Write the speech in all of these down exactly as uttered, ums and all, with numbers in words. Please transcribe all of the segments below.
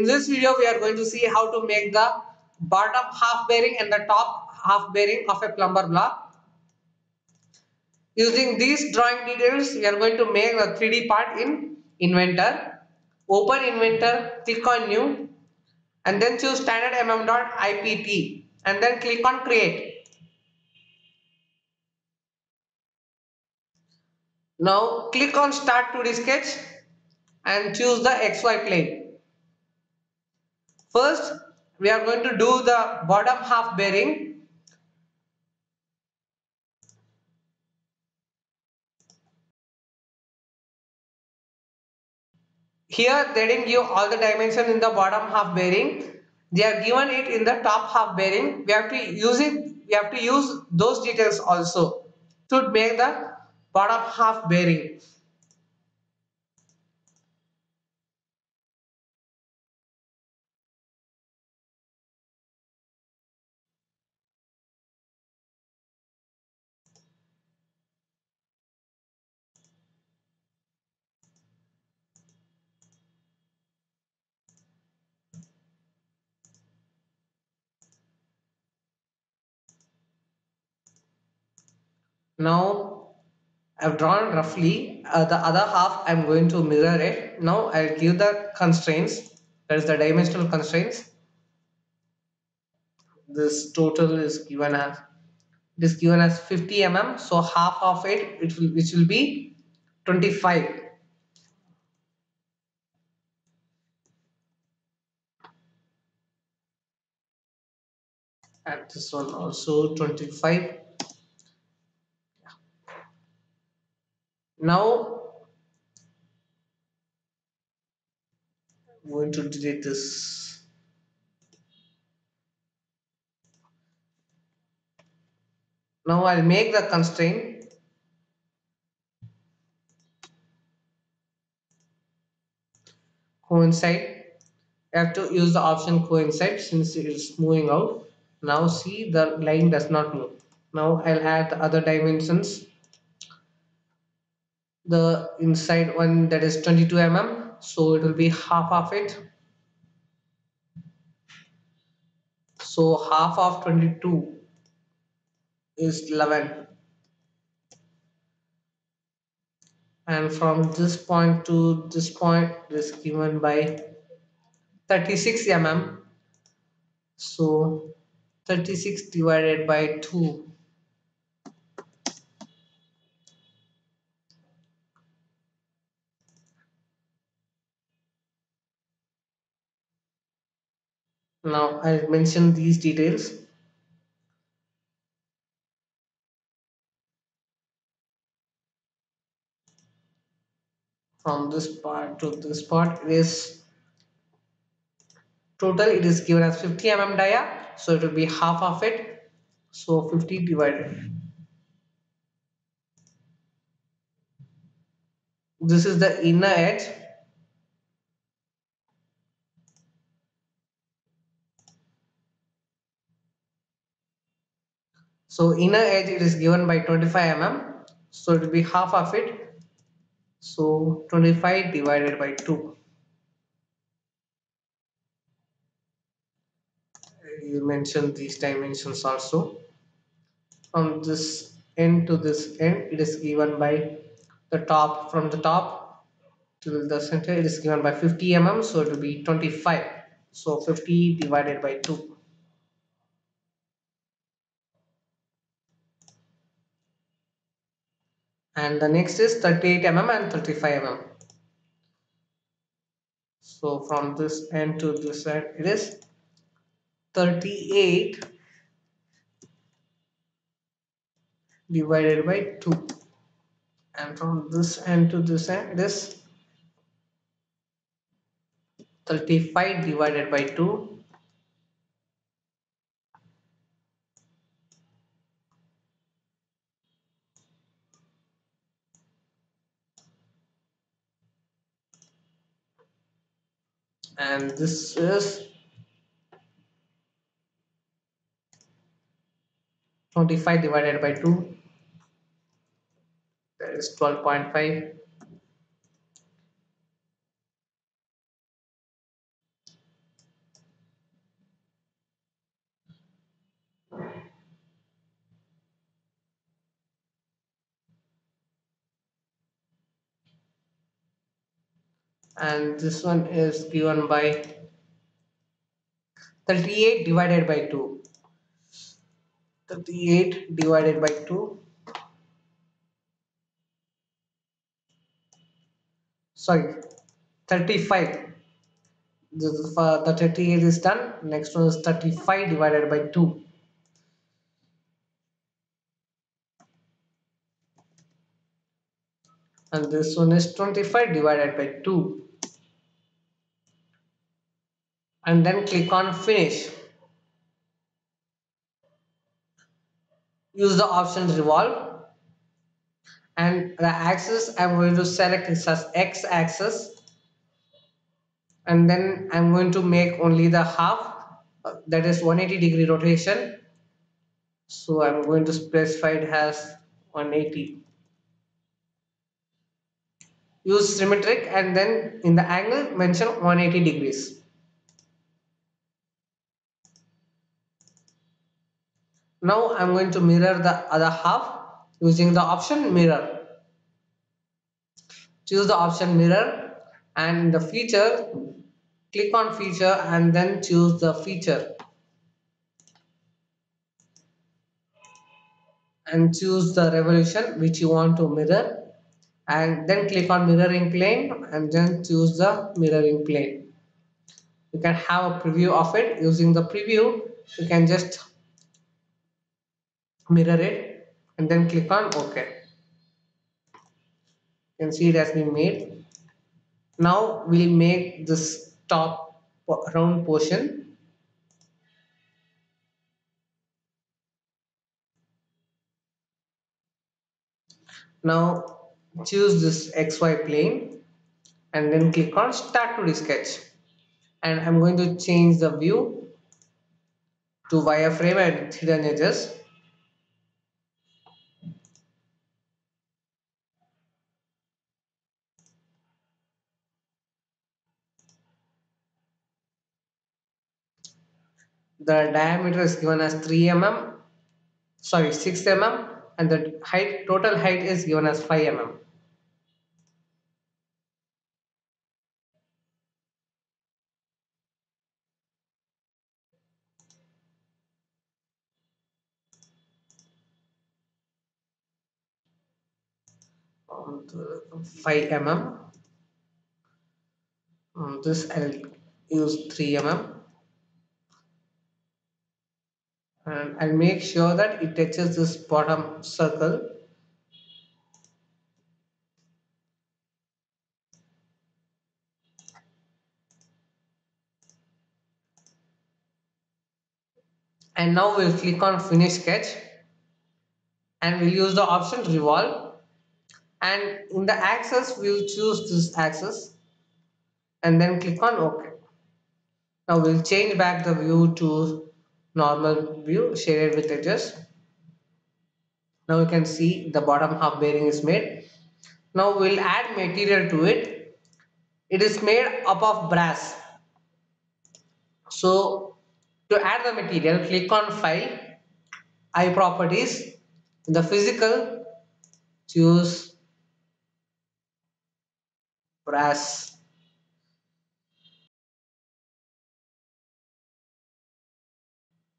in this video we are going to see how to make the bottom half bearing and the top half bearing of a plumber block. Using these drawing details we are going to make the three D part in Inventor. Open Inventor, click on New and then choose standard mm.ipt and then click on Create. Now click on Start two D Sketch and choose the X Y plane. First we are going to do the bottom half bearing. Here they didn't give all the dimension in the bottom half bearing. They are given it in the top half bearing. We have to use it. We have to use those details also to make the bottom half bearing. Now I've drawn roughly uh, the other half. I'm going to mirror it. Now I'll give the constraints. There's the dimensional constraints. This total is given as it is given as fifty millimeters. So half of it, it will which will be twenty-five. And this one also twenty-five. Now I'm going to delete this. Now I'll make the constraint. Coincide. I have to use the option coincide since it is moving out. Now see, the line does not move. Now I'll add the other dimensions. The inside one, that is twenty-two millimeters, so it will be half of it. So half of twenty-two is eleven, and from this point to this point is given by thirty-six millimeters, so thirty-six divided by two. Now I mention these details. From this part to this part, it is total. It is given as fifty millimeter dia, so it will be half of it. So fifty divided. This is the inner edge. So inner edge, it is given by twenty-five millimeters, so it will be half of it. So twenty-five divided by two. You mentioned these dimensions also. From this end to this end, it is given by the top. From the top to the center, it is given by fifty millimeters, so it will be twenty-five. So fifty divided by two. And the next is thirty-eight millimeters and thirty-five millimeters. So from this end to this end, it is thirty-eight divided by two. And from this end to this end, it is thirty-five divided by two. And this is twenty-five divided by two, that is twelve point five. and this one is given by thirty-eight divided by two. thirty-eight divided by two. Sorry, thirty-five. This, uh, the thirty-eight is done. Next one is thirty-five divided by two. And this one is twenty-five divided by two. And then click on finish. Use the options revolve. And the axis, I'm going to select it as X axis. And then I'm going to make only the half, that is one hundred eighty degree rotation. So I'm going to specify it as one hundred eighty. Use symmetric, and then in the angle mention one hundred eighty degrees. Now I'm going to mirror the other half using the option mirror. Choose the option mirror, and in the feature, click on feature and then choose the feature. And choose the revolution which you want to mirror. And then click on mirroring plane and then choose the mirroring plane. You can have a preview of it. Using the preview, you can just mirror it and then click on OK. You can see it has been made. Now we'll make this top round portion. Now choose this X Y plane and then click on start to resketch, and I'm going to change the view to wireframe and hidden edges. The diameter is given as three millimeters, sorry six millimeters, and the height, total height is given as five millimeters. five millimeters. This I'll use three millimeters. And I'll make sure that it touches this bottom circle. And now we'll click on finish sketch, and we'll use the option revolve, and in the axis we'll choose this axis and then click on OK. Now we'll change back the view to normal view shaded with edges. Now you can see the bottom half bearing is made. Now we'll add material to it. It is made up of brass. So to add the material, click on file, I properties, in the physical choose brass.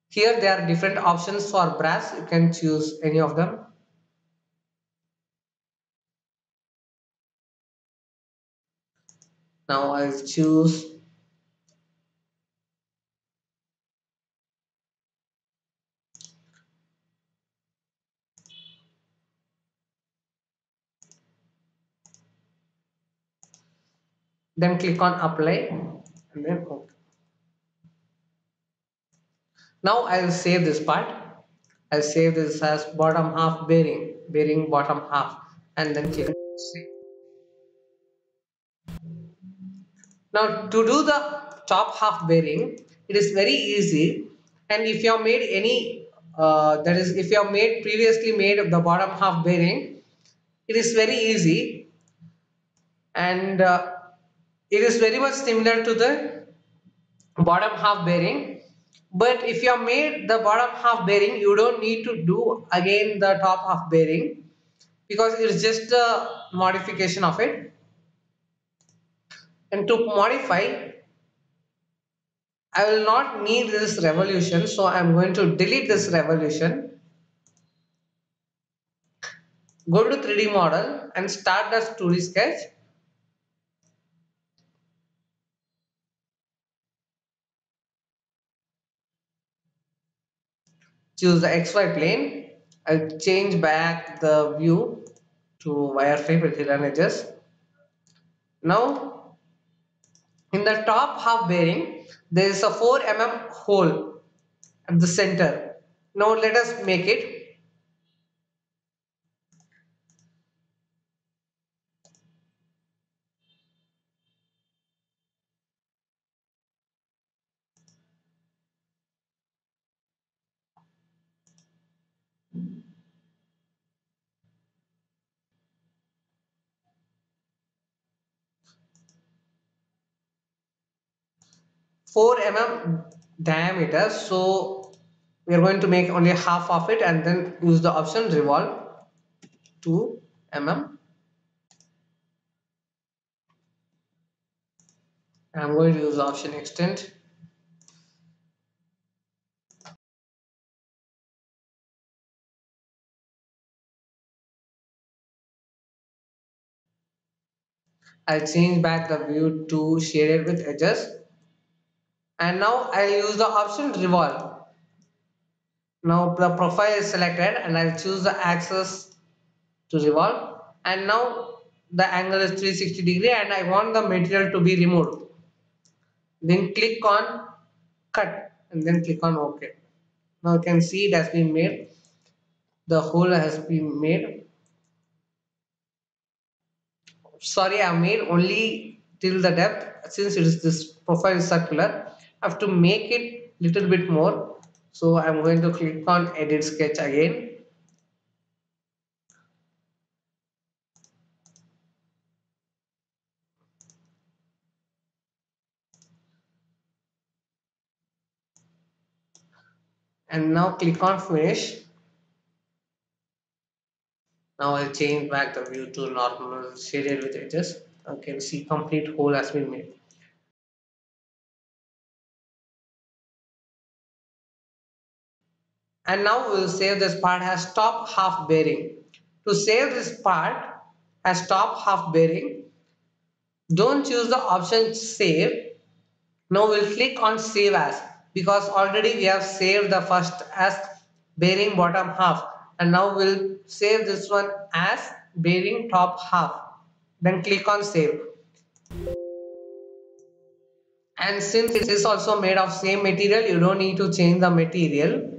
Here there are different options for brass, you can choose any of them. Now I'll choose then click on apply and then OK. Now I will save this part. I will save this as bottom half bearing, bearing bottom half, and then click save. Now to do the top half bearing, it is very easy. And if you have made any, uh, that is, if you have made previously made the bottom half bearing, it is very easy, and uh, it is very much similar to the bottom half bearing. But if you have made the bottom half bearing, you don't need to do again the top half bearing, because it's just a modification of it. And to modify, I will not need this revolution, so I'm going to delete this revolution. Go to three D model and start the two D sketch. Choose the X Y plane. I'll change back the view to wireframe with hidden edges. Now, in the top half bearing, there is a four millimeter hole at the center. Now let us make it. four millimeter diameter, so we are going to make only half of it and then use the option revolve. Two millimeter. I'm going to use the option extend. I'll change back the view to shaded with edges. And now I'll use the option revolve. Now the profile is selected and I'll choose the axis to revolve. And now the angle is three hundred sixty degrees and I want the material to be removed. Then click on cut and then click on OK. Now you can see it has been made. The hole has been made. Sorry, I made only till the depth since it is this profile is circular. I have to make it little bit more, so I'm going to click on edit sketch again. And now click on finish. Now I'll change back the view to normal shaded with edges. You can see complete hole has been made. And now we will save this part as top half bearing. To save this part as top half bearing, don't choose the option save. Now we will click on save as, because already we have saved the first as bearing bottom half. And now we will save this one as bearing top half. Then click on save. And since it is also made of same material, you don't need to change the material.